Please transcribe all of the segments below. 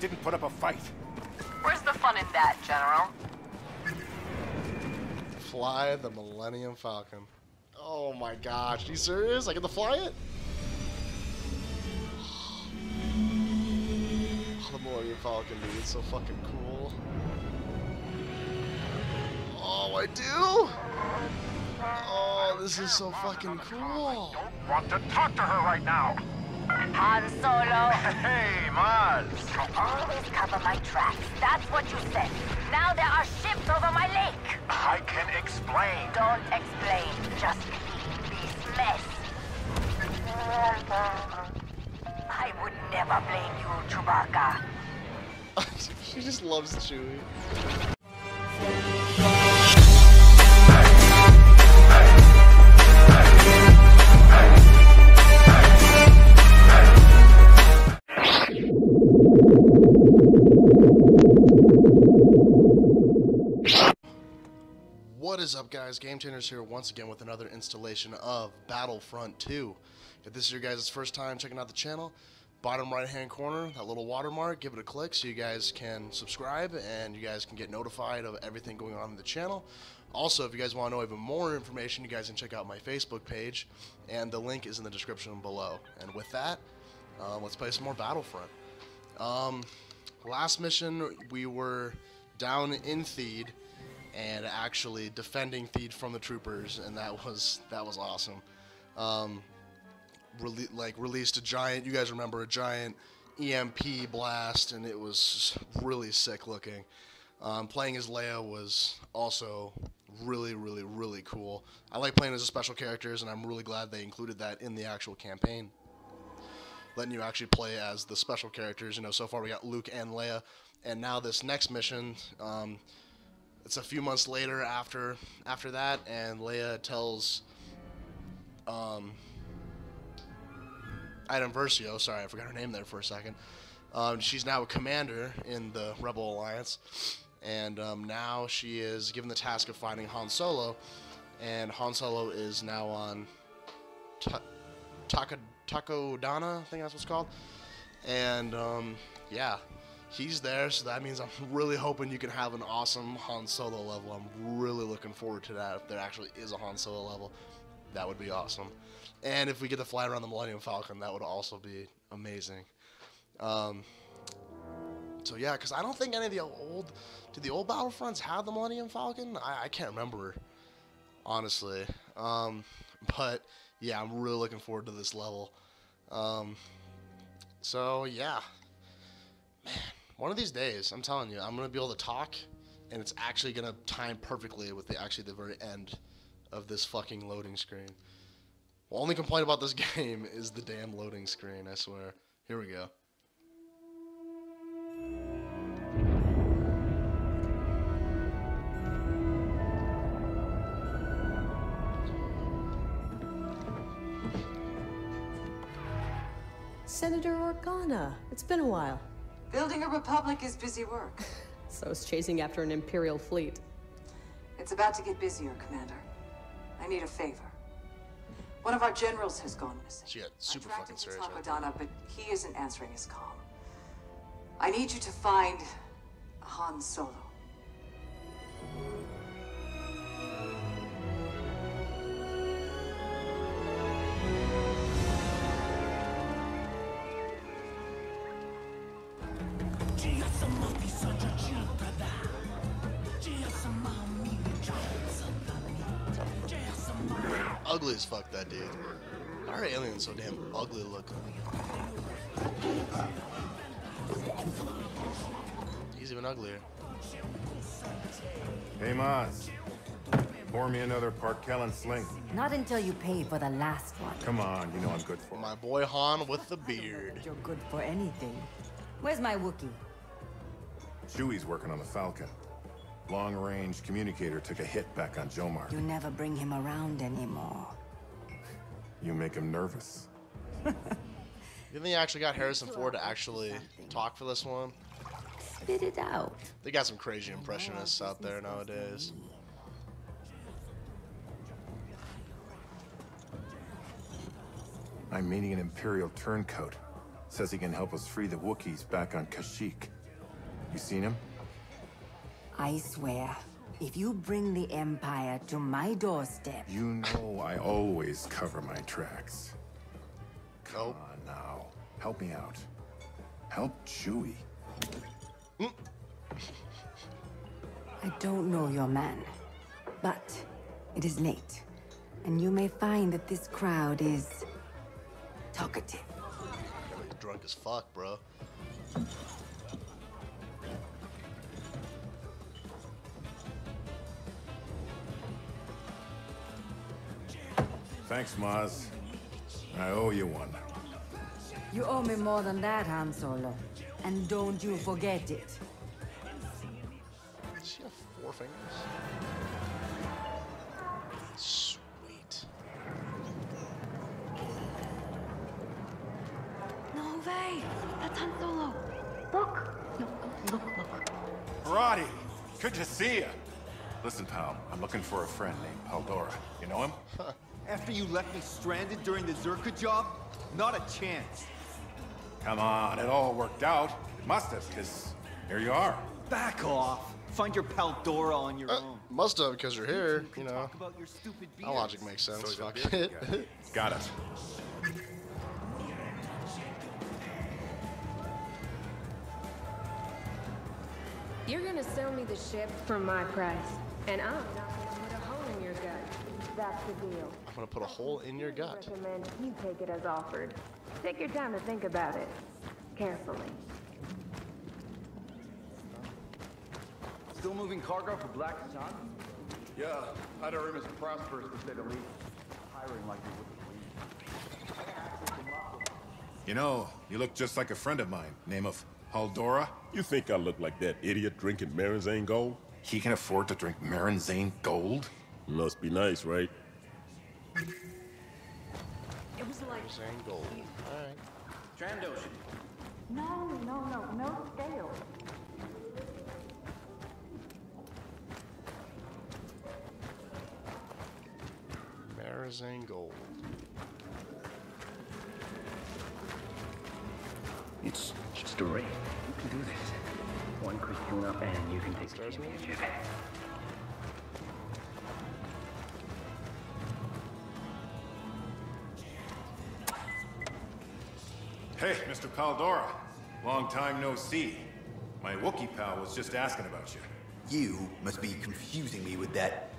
didn't put up a fight. Where's the fun in that, General? Fly the Millennium Falcon. Oh my gosh, are you serious? I get to fly it? Oh, the Millennium Falcon, dude, it's so fucking cool. Oh, I do? Oh, this is so fucking cool. I don't want to talk to her right now. Han Solo. Hey, Maz. I always cover my tracks. That's what you said. Now there are ships over my lake. I can explain. Don't explain. Just leave this mess. I would never blame you, Chewbacca. She just loves Chewie. What is up, guys? Game Changers here once again with another installation of Battlefront 2. If this is your guys' first time checking out the channel, bottom right hand corner, that little watermark, give it a click so you guys can subscribe and you guys can get notified of everything going on in the channel. Also, if you guys want to know even more information, you guys can check out my Facebook page, and the link is in the description below. And with that, let's play some more Battlefront. Last mission, we were down in Theed, and actually defending Theed from the troopers, and that was awesome. Released a giant, you guys remember, a giant EMP blast, and it was really sick looking. Playing as Leia was also really cool. I like playing as the special characters, and I'm really glad they included that in the actual campaign, letting you actually play as the special characters. You know, so far we got Luke and Leia, and now this next mission, it's a few months later after that, and Leia tells Iden Versio, sorry, I forgot her name there for a second. She's now a commander in the Rebel Alliance, and now she is given the task of finding Han Solo, and Han Solo is now on Takodana, I think that's what's called, and yeah. He's there, so that means I'm really hoping you can have an awesome Han Solo level. I'm really looking forward to that. If there actually is a Han Solo level, that would be awesome. And if we get to fly around the Millennium Falcon, that would also be amazing. So yeah, because I don't think any of the old... Did the old Battlefronts have the Millennium Falcon? I can't remember, honestly. But yeah, I'm really looking forward to this level. So yeah. Man. One of these days, I'm telling you, I'm going to be able to talk, and it's actually going to time perfectly with the very end of this fucking loading screen. The only complaint about this game is the damn loading screen, I swear. Here we go. Senator Organa, it's been a while. Building a republic is busy work. So is chasing after an imperial fleet. It's about to get busier, Commander. I need a favor. One of our generals has gone missing. She got super fucking serious. I tried to talk Takodana, but he isn't answering his call. I need you to find Han Solo. Ugly as fuck, that dude. Why are aliens so damn ugly looking? He's even uglier. Hey, Maz. Pour me another Parkellan sling. Not until you pay for the last one. Come on, you know I'm good for it. My boy Han with the beard. You're good for anything. Where's my Wookiee? Chewie's working on the Falcon. Long-range communicator took a hit back on Jomar. You never bring him around anymore. You make him nervous. You think they actually got Harrison Ford to actually talk for this one? Spit it out. They got some crazy impressionists out there nowadays. I'm meeting an Imperial turncoat. Says he can help us free the Wookiees back on Kashyyyk. You seen him? I swear, if you bring the Empire to my doorstep... You know I always cover my tracks. Come on now. Help me out. Help Chewie. I don't know your man, but it is late, and you may find that this crowd is talkative. You're drunk as fuck, bro. Thanks, Maz. I owe you one. You owe me more than that, Han Solo. And don't you forget it. She has four fingers. Sweet. No way! That's Han Solo. Look! Look. Roddy! Good to see you! Listen, pal. I'm looking for a friend named Paldora. You know him? After you left me stranded during the Zerka job? Not a chance. Come on, it all worked out. It must have, because here you are. Back off. Find your Paldora on your own. Must have, because you're here, you know. Talk about your stupid beers. That logic makes sense. So fuck it. Got it. You're going to sell me the ship for my price. And I'm not going to put a hole in your gut. That's the deal. I'm going to put a hole in your gut. I recommend you take it as offered. Take your time to think about it. Carefully. Still moving cargo for Black Sun? Yeah, I'd arm is prosperous to say the least. Hiring like you wouldn't believe. You know, you look just like a friend of mine. Name of Paldora? You think I look like that idiot drinking Maranzane gold? He can afford to drink Maranzane gold? Must be nice, right? It was like Maranzane gold. Alright. Trandoshan. No scale. Maranzane gold. It's just a raid. You can do this. One quick tune up and you can take care of me. Hey, Mr. Paldora. Long time no see. My Wookiee pal was just asking about you. You must be confusing me with that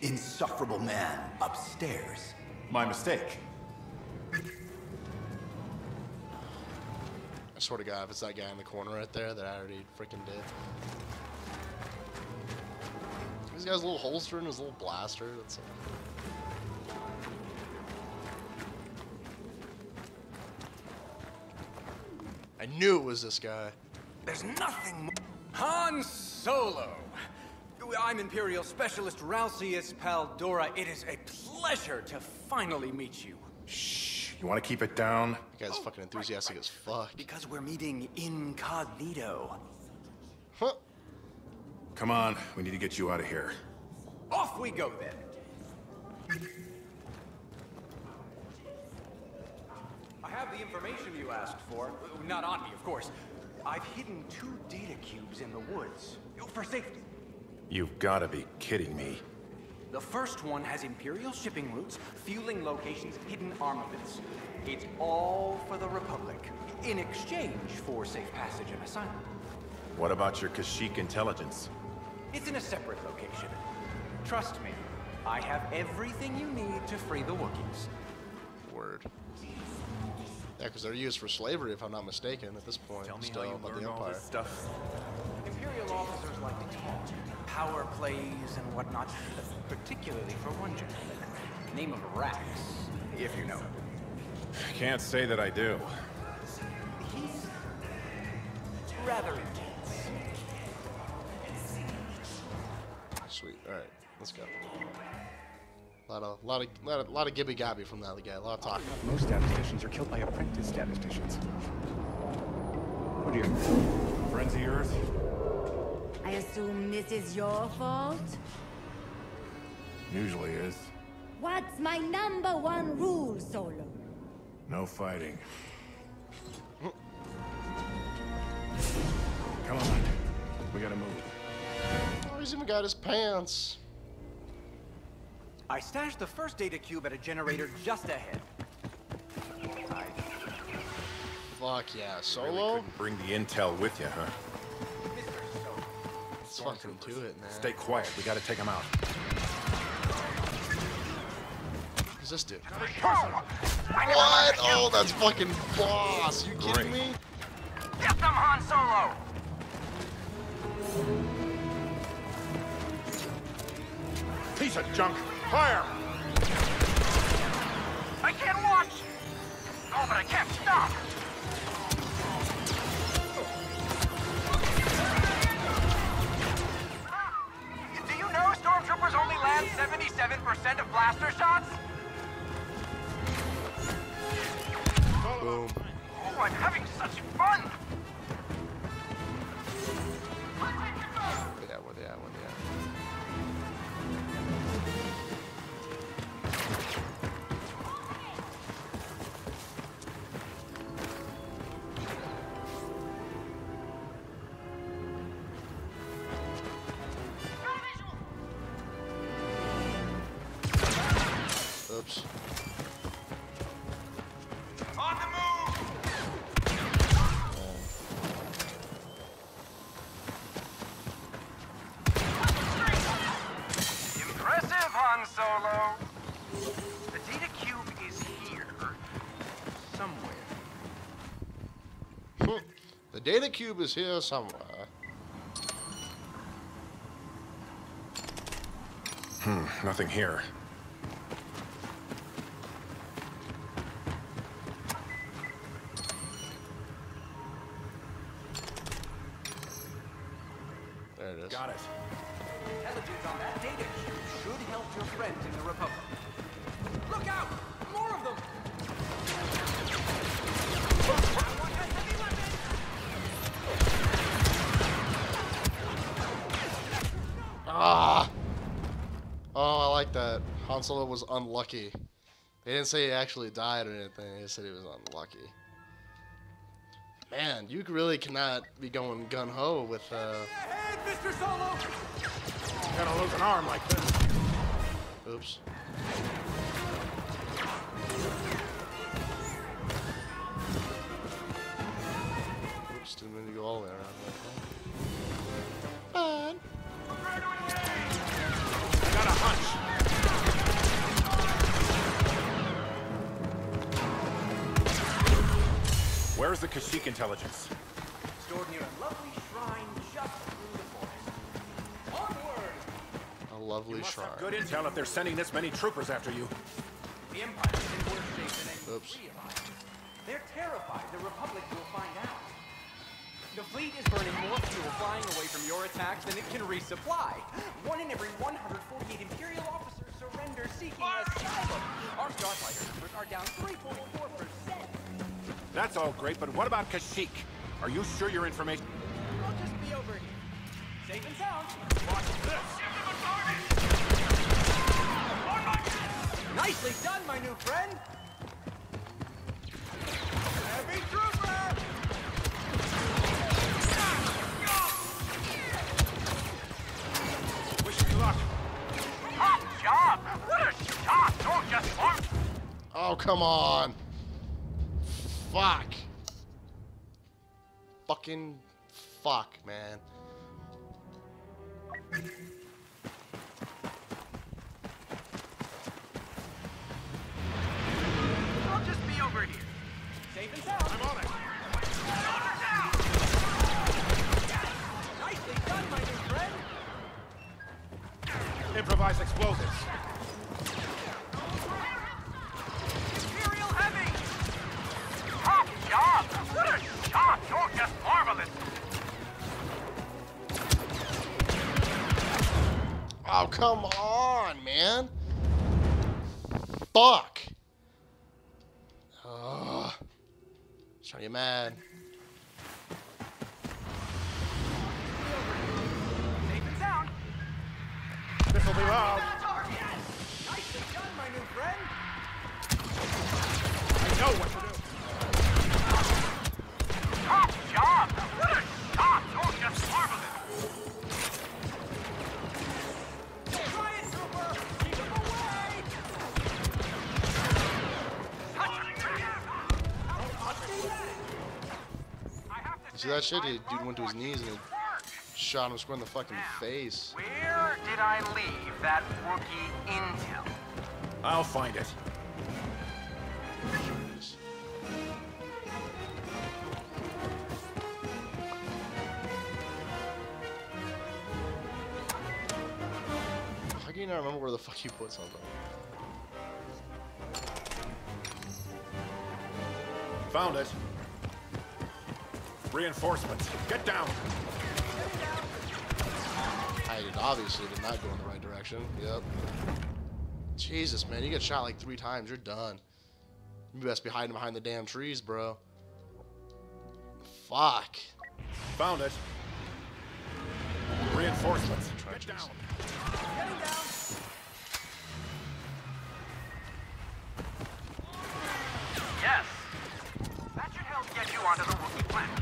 insufferable man upstairs. My mistake. I swear to God, if it's that guy in the corner right there, that I already freaking did. He's got his little holster and his little blaster. That's it. I knew it was this guy. There's nothing more. Han Solo! I'm Imperial Specialist Ralsius Paldora. It is a pleasure to finally meet you. Shh, you want to keep it down? That guy's fucking enthusiastic as fuck. Because we're meeting incognito. Huh? Come on, we need to get you out of here. Off we go then. I have the information you asked for. Not on me, of course. I've hidden two data cubes in the woods. For safety. You've gotta be kidding me. The first one has Imperial shipping routes, fueling locations, hidden armaments. It's all for the Republic, in exchange for safe passage and asylum. What about your Kashyyyk intelligence? It's in a separate location. Trust me, I have everything you need to free the Wookiees. Word. Yeah, because they're used for slavery, if I'm not mistaken, at this point. Tell me still how you learn all this stuff. Imperial officers like to talk, power plays and whatnot, particularly for one gentleman. Name of Rax, if you know. I can't say that I do. He's rather intense. Sweet. All right, let's go. A lot of gibby-gabby from that guy. A lot of talk. Most statisticians are killed by apprentice statisticians. Oh dear. Friends of yours? I assume this is your fault? Usually is. What's my number one rule, Solo? No fighting. We gotta move. Oh, he's even got his pants. I stashed the first data cube at a generator just ahead. Fuck yeah, Solo? You really couldn't bring the intel with you, huh? Let's fucking do it, man. Stay quiet, we gotta take him out. Who's this dude? What? Oh, that's fucking boss. You kidding me? Get them, Han Solo! Piece of junk! Fire! I can't watch! Oh, but I can't stop! Do you know stormtroopers only land 77% of blaster shots? Boom. Oh, I'm having such fun! The data cube is here somewhere. Nothing here. There it is. Got it. Intelligence on that data cube should help your friends in the Republic. Look out! More of them! Ah! Oh, I like that. Han Solo was unlucky. They didn't say he actually died or anything. They just said he was unlucky. Man, you really cannot be going gung-ho with, Head, Mr. Solo! You gotta lose an arm like this. Oops. Oops, didn't mean to go all the way around like that. Fun! Where's the Kashyyyk intelligence? Stored near a lovely shrine just through the forest. Onward! A lovely shrine. Have good intel if they're sending this many troopers after you. The Empire is in worse shape than any three of us. They're terrified the Republic will find out. The fleet is burning more fuel flying away from your attack than it can resupply. One in every 148 Imperial officers surrender seeking asylum. Our Starfighter numbers are down 3.4%. That's all great, but what about Kashyyyk? Are you sure your information? I'll just be over here. Safe and sound. Watch this. Nicely done, my new friend. Heavy trooper! Hot job! What a shot! Don't just walk. Oh, come on! Fuck! Fucking fuck, man! I'll just be over here. Safe and sound. I'm on it. Nicely done, my new friend. Improvise explosives. Imperial heavy! Top job! What a shot! You're just marvelous! Oh, come on, man! Fuck! Oh, sorry, you're mad. This'll be loud. Nicely done, my new friend. I know what to do. Top job! What a shot! Oh, just marvelous! see that shit? He dude went to his knees and shot him square in the fucking face. Where did I leave that rookie intel? I'll find it. How can you not remember where the fuck you put something? Found it. Reinforcements. Get down. I obviously did not go in the right direction. Yep. Jesus, man, you get shot like 3 times. You're done. You best be hiding behind the damn trees, bro. Fuck. Found it. Reinforcements. Get down. Yes. That should help get you onto the rookie planet.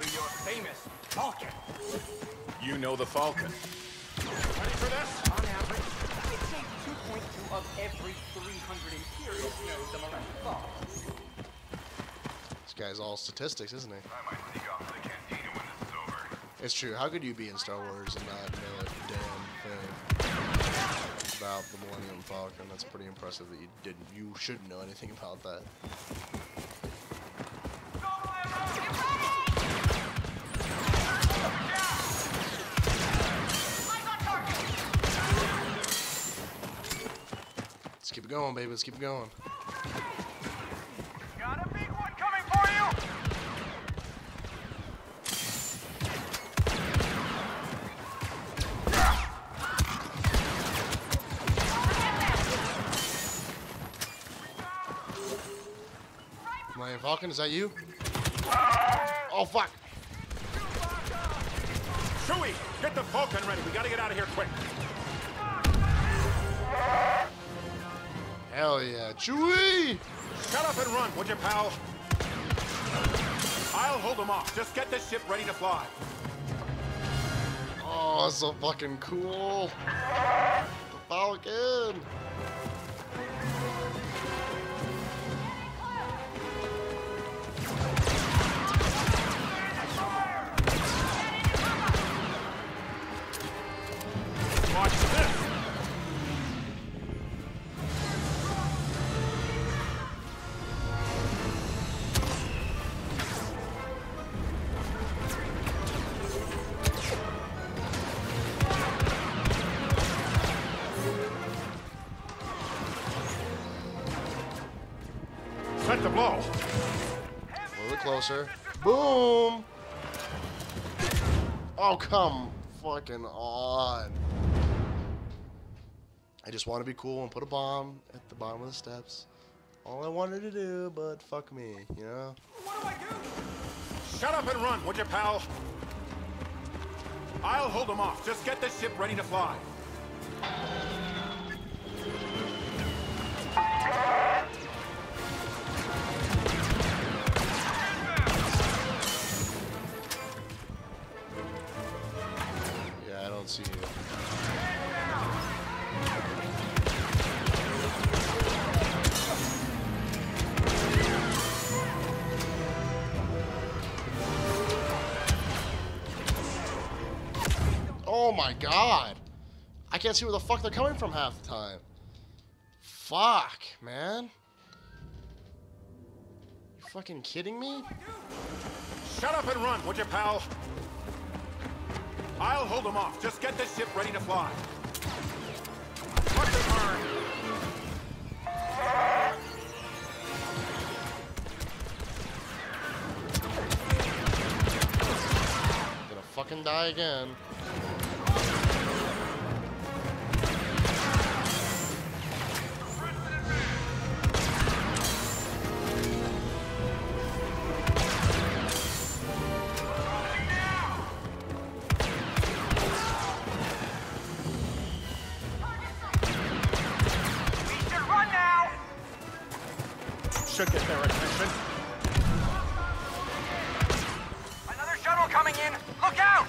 To your famous Falcon. You know the Falcon. Ready for this? On average, I'd say 2.2 of every 300 Imperials knows the Millennium Falcon. This guy's all statistics, isn't he? I might sneak off to the cantina when this is over. It's true. How could you be in Star Wars and not know a damn thing about the Millennium Falcon? That's pretty impressive that you didn't. You shouldn't know anything about that. Keep it going, baby. Let's keep it going. Got a big one coming for you. Millennium Falcon, is that you? Oh fuck! Chewie, get the Falcon ready. We gotta get out of here quick. Hell yeah, Chewie! Shut up and run, would you, pal? I'll hold him off. Just get this ship ready to fly. Oh, that's so fucking cool. The Falcon! Closer. Boom! Oh, come fucking on. I just want to be cool and put a bomb at the bottom of the steps. All I wanted to do, but fuck me, you know? What do I do? Shut up and run, would you, pal? I'll hold them off. Just get this ship ready to fly. Oh my god! I can't see where the fuck they're coming from half the time. Fuck, man. You fucking kidding me? Shut up and run, would you, pal? I'll hold them off. Just get this ship ready to fly. I'm gonna fucking die again. Should get their attention. Another shuttle coming in. Look out!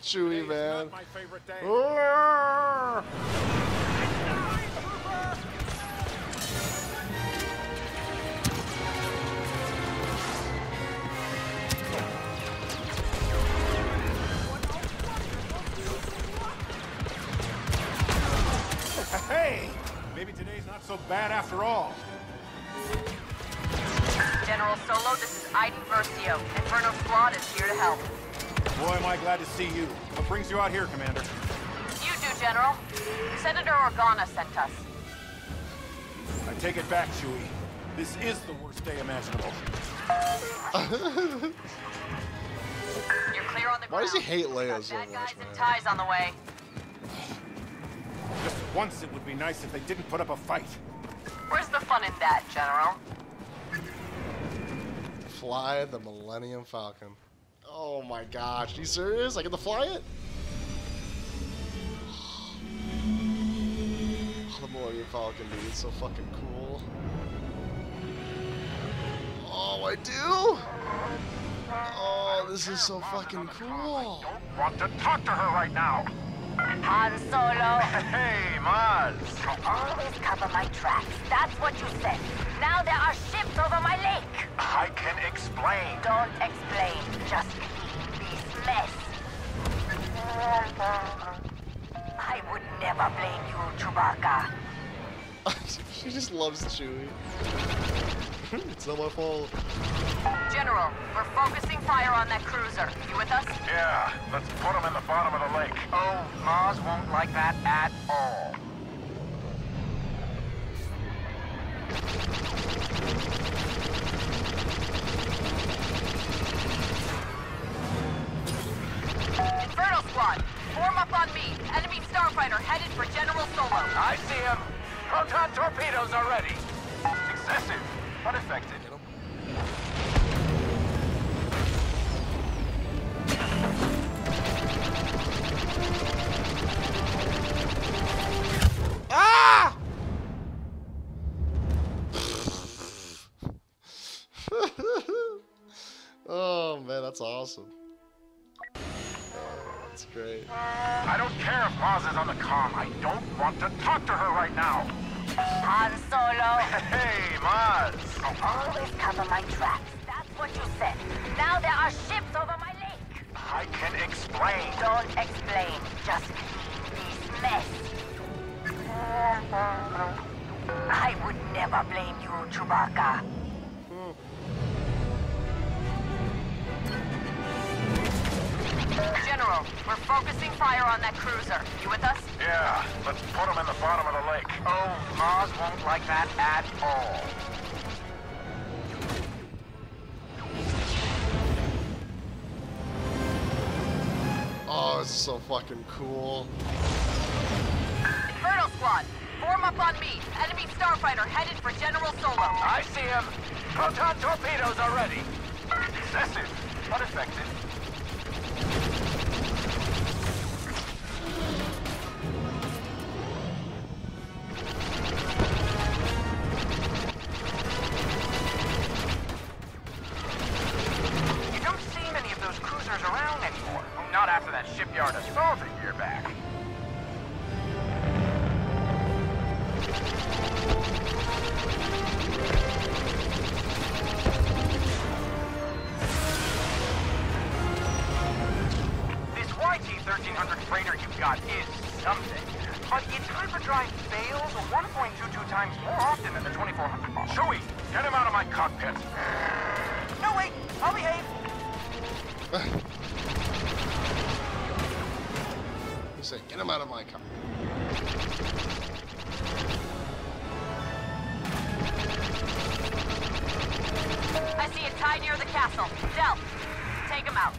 Chewie, man. My favorite day. so bad after all. General Solo, this is Iden Versio. Inferno Squad is here to help. Boy, am I glad to see you. What brings you out here, Commander? You do, General. Senator Organa sent us. I take it back, Chewie. This is the worst day imaginable. You're clear on the ground. Why does he hate Leia so much, guys, man? And ties on the way. Just once it would be nice if they didn't put up a fight. Where's the fun in that, General? Fly the Millennium Falcon. Oh my gosh, are you serious? I get to fly it? Oh, the Millennium Falcon, dude, it's so fucking cool. Oh, I do? Oh, this is so fucking cool. I don't want to talk to her right now. Han Solo. Hey, Maz. I always cover my tracks. That's what you said. Now there are ships over my lake. I can explain. Don't explain. Just leave this mess. I would never blame you, Chewbacca. She just loves Chewie. It's not my fault. General, we're focusing fire on that cruiser. You with us? Yeah, let's put him in the bottom of the lake. Oh, Maz won't like that at all. Inferno Squad, form up on me. Enemy starfighter headed for General Solo. I see him. Proton torpedoes are ready. Excessive, but effective. Ah! Oh man, that's awesome. Oh, that's great. I don't care if Maz is on the comm. I don't want to talk to her right now. Han Solo. Hey, Maz. I always cover my tracks. That's what you said. Now there are ships over my lake. I can explain. Don't explain. Just leave this mess. I would never blame you, Chewbacca. General, we're focusing fire on that cruiser. You with us? Yeah, let's put him in the bottom of the lake. Oh, Maz won't like that at all. Oh, this is so fucking cool. Inferno Squad, form up on me. Enemy starfighter headed for General Solo. I see him. Proton torpedoes are ready. Excessive, but effective. You don't see many of those cruisers around anymore. Well, not after that shipyard assault a year back. YT-1300 freighter you've got is something, but its hyperdrive fails 1.22 times more often than the 2400 model. Chewie, get him out of my cockpit. No, wait, I'll behave. He said, get him out of my cockpit. I see a tie near the castle. Del, take him out.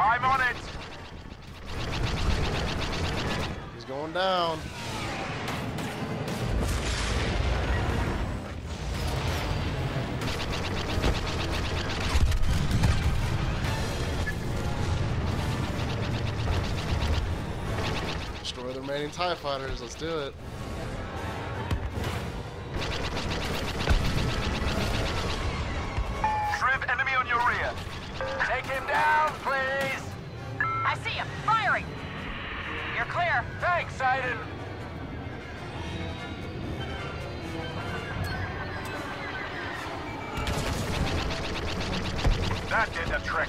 I'm on it. He's going down. Destroy the remaining TIE fighters. Let's do it. Shriv enemy on your rear. Take him down, please. I see him firing. You're clear. Thanks, Iden. That did the trick.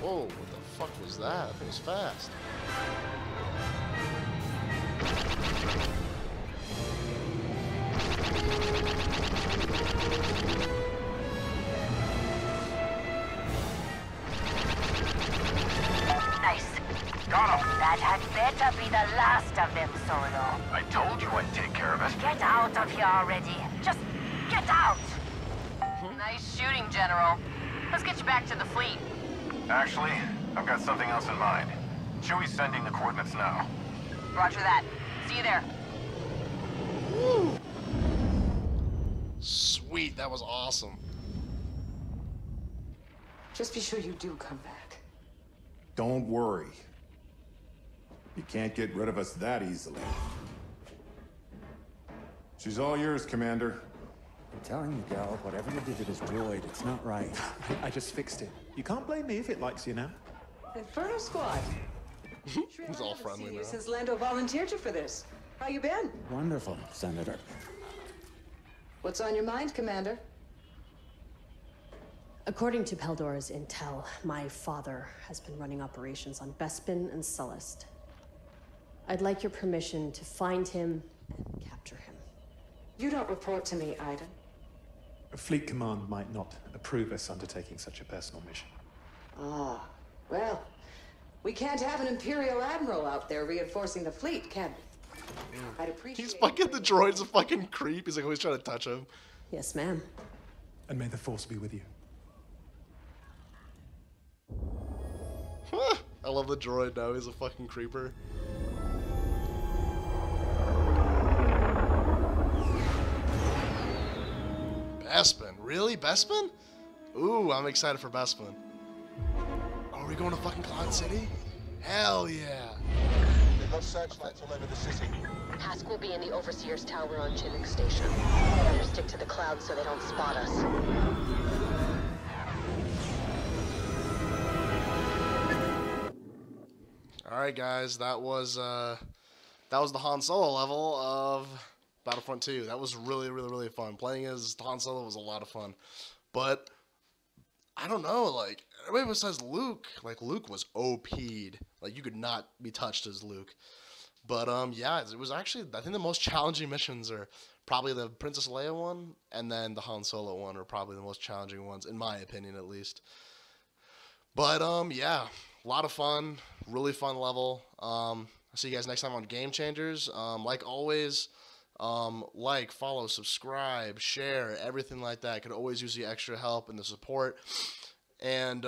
Whoa, what the fuck was that? It was fast. Nice. Got him. That had better be the last of them, Solo. I told you I'd take care of it. Get out of here already. Just get out. Nice shooting, General. Let's get you back to the fleet. Actually, I've got something else in mind. Chewie's sending the coordinates now. Roger that. See you there. Woo! Sweet, that was awesome. Just be sure you do come back. Don't worry. You can't get rid of us that easily. She's all yours, Commander. I'm telling you, girl, whatever you did, it is void. It's not right. I just fixed it. You can't blame me if it likes you now. Inferno Squad. Who's all friendly now? Since Lando volunteered you for this. How you been? Wonderful, Senator. What's on your mind, Commander? According to Paldora's intel, my father has been running operations on Bespin and Sullust. I'd like your permission to find him and capture him. You don't report to me, Iden. A fleet command might not approve us undertaking such a personal mission. Ah, well, we can't have an Imperial Admiral out there reinforcing the fleet, can we? I'd appreciate it. He's fucking, the droid's a fucking creep. He's like always trying to touch him. Yes, ma'am. And may the Force be with you. Huh, I love the droid now. He's a fucking creeper. Bespin, really? Bespin? Ooh, I'm excited for Bespin. Are we going to fucking Cloud City? Hell yeah! They've got searchlights all over the city. Hask will be in the Overseer's Tower on Chilling Station. Better stick to the clouds so they don't spot us. Alright guys, that was the Han Solo level of Battlefront 2. That was really fun. Playing as Han Solo was a lot of fun. But I don't know, like everybody says Luke. Like Luke was OP'd. Like you could not be touched as Luke. But yeah, it was actually, I think the most challenging missions are probably the Princess Leia one and then the Han Solo one are probably the most challenging ones, in my opinion at least. But yeah, a lot of fun, really fun level. I'll see you guys next time on Game Changers. Like always, like, follow, subscribe, share, everything like that. Could always use the extra help and the support. And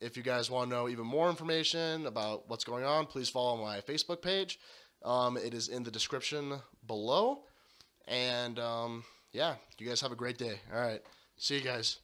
if you guys want to know even more information about what's going on, please follow my Facebook page. It is in the description below. And yeah, you guys have a great day. All right, see you guys.